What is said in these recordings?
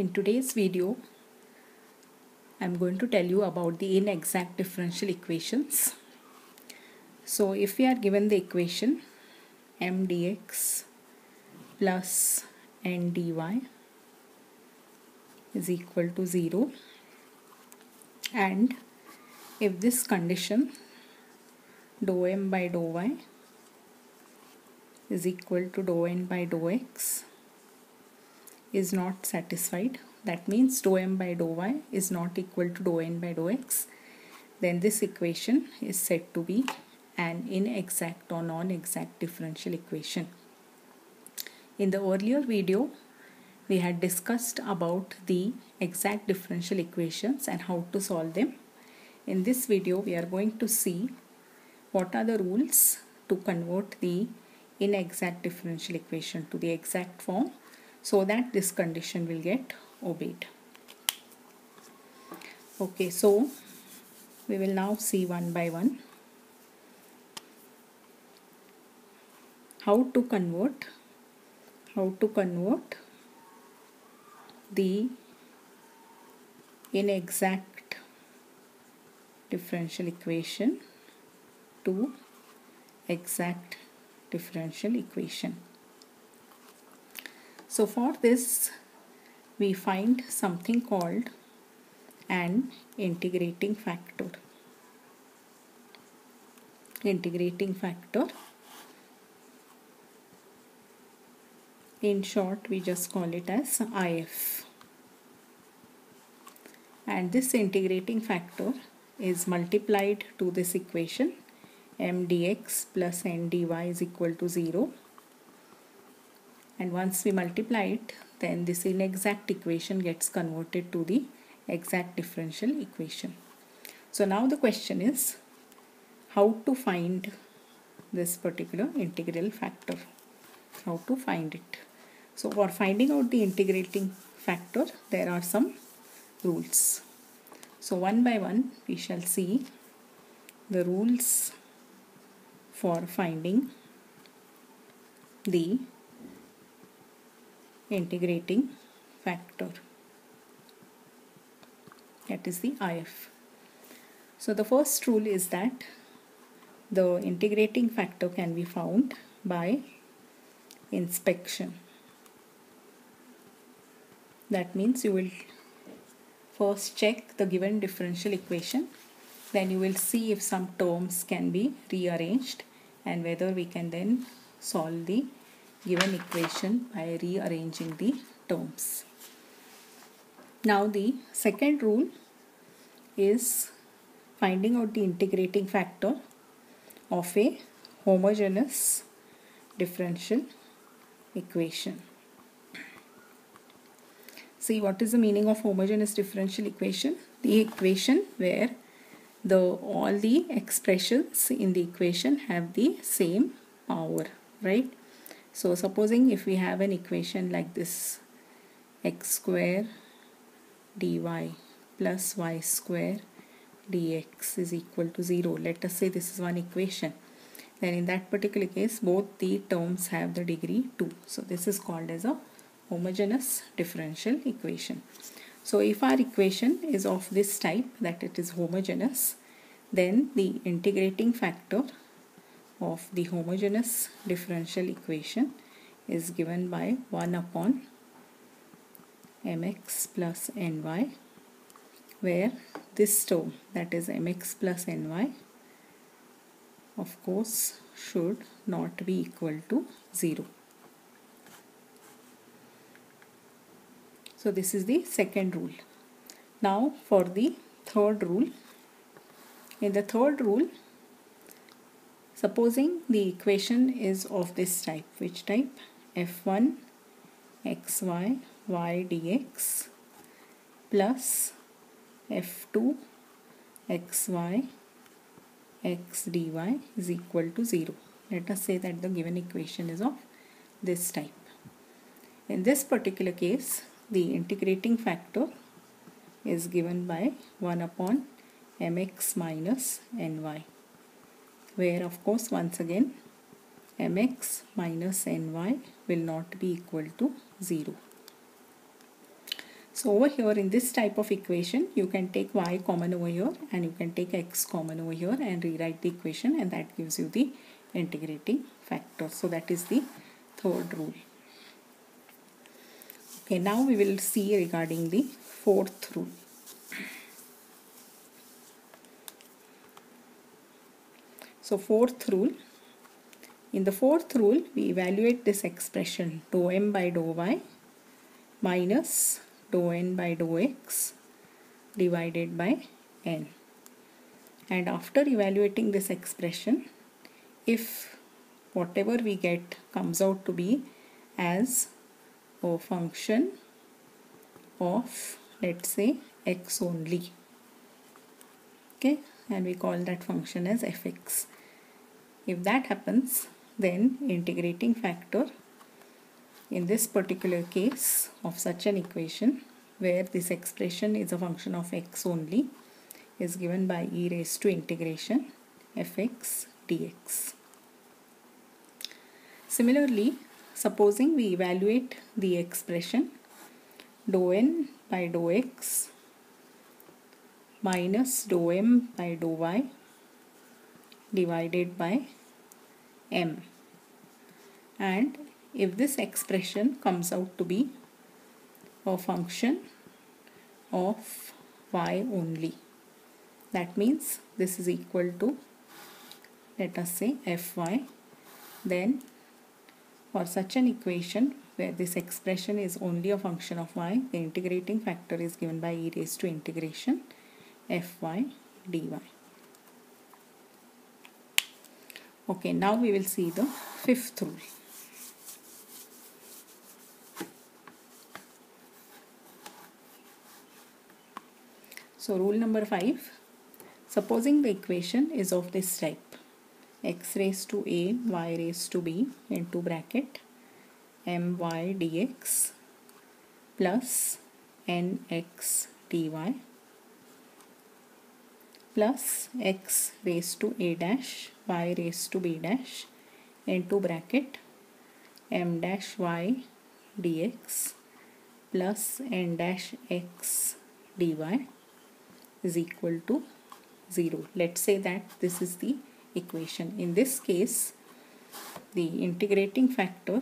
In today's video, I am going to tell you about the inexact differential equations. So if we are given the equation m dx plus n dy is equal to 0, and if this condition dou m by dou y is equal to dou n by dou x is not satisfied, that means dou m by dou y is not equal to dou n by dou x, then this equation is said to be an inexact or non-exact differential equation. In the earlier video, we had discussed about the exact differential equations and how to solve them. In this video, we are going to see what are the rules to convert the inexact differential equation to the exact form, so that this condition will get obeyed. Okay, so we will now see one by one how to convert the inexact differential equation to exact differential equation. So for this, we find something called an integrating factor. In short, we just call it as IF. And this integrating factor is multiplied to this equation m dx plus n dy is equal to 0. And once we multiply it, then this inexact equation gets converted to the exact differential equation. So now the question is how to find this particular integral factor, how to find it. So for finding out the integrating factor, there are some rules. So one by one we shall see the rules for finding the integrating factor, that is the IF. So the first rule is that the integrating factor can be found by inspection. That means you will first check the given differential equation, then you will see if some terms can be rearranged and whether we can then solve the given equation by rearranging the terms. Now the second rule is finding out the integrating factor of a homogeneous differential equation. See, what is the meaning of homogeneous differential equation? The equation where all the expressions in the equation have the same power, right? So supposing if we have an equation like this, x square dy plus y square dx is equal to 0. Let us say this is one equation. Then in that particular case, both the terms have the degree 2. So this is called as a homogeneous differential equation. So if our equation is of this type, that it is homogeneous, then the integrating factor of the homogeneous differential equation is given by 1 upon mx plus ny, where this term, that is mx plus ny, of course should not be equal to 0. So this is the second rule. Now for the third rule. In the third rule, supposing the equation is of this type, which type? f1 xy y dx plus f2 xy x dy is equal to 0. Let us say that the given equation is of this type. In this particular case, the integrating factor is given by 1 upon mx minus ny, where of course once again mx minus ny will not be equal to 0. So over here in this type of equation, you can take y common over here and you can take x common over here and rewrite the equation, and that gives you the integrating factor. So that is the third rule. Okay, now we will see regarding the fourth rule. So fourth rule, in the fourth rule, we evaluate this expression dou m by dou y minus dou n by dou x divided by n. And after evaluating this expression, if whatever we get comes out to be as a function of, let's say, x only, okay, and we call that function as fx. If that happens, then integrating factor in this particular case of such an equation where this expression is a function of x only is given by e raised to integration fx dx. Similarly, supposing we evaluate the expression dou n by dou x minus dou m by dou y divided by m, and if this expression comes out to be a function of y only, that means this is equal to, let us say, fy, then for such an equation where this expression is only a function of y, the integrating factor is given by e raised to integration fy dy. Okay, now we will see the fifth rule. So rule number 5, supposing the equation is of this type, x raised to a, y raised to b into bracket my dx plus nx dy plus x raised to a dash, y raised to b dash into bracket m dash y dx plus n dash x dy is equal to 0. Let's say that this is the equation. In this case, the integrating factor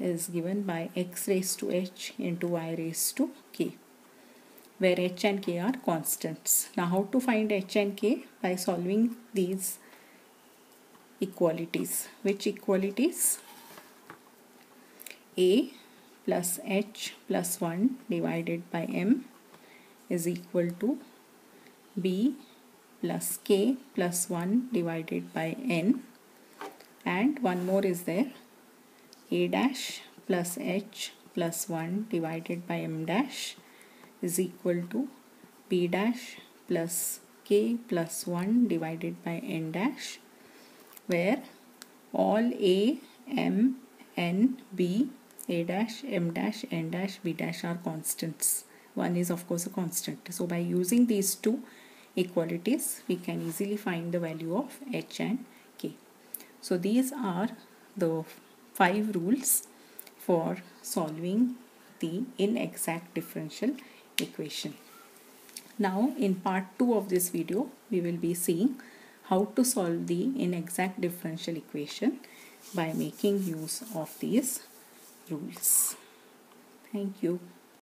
is given by x raised to h into y raised to k, where h and k are constants. Now how to find h and k? By solving these equalities. Which equalities? A plus h plus 1 divided by m is equal to b plus k plus 1 divided by n, and one more is there, a dash plus h plus 1 divided by m dash is equal to b dash plus k plus 1 divided by n dash, where all a, m, n, b, a dash, m dash, n dash, b dash are constants. One is of course a constant. So by using these two equalities, we can easily find the value of h and k. So these are the 5 rules for solving the inexact differential equation. Now in part 2 of this video, we will be seeing how to solve the inexact differential equation by making use of these rules. Thank you.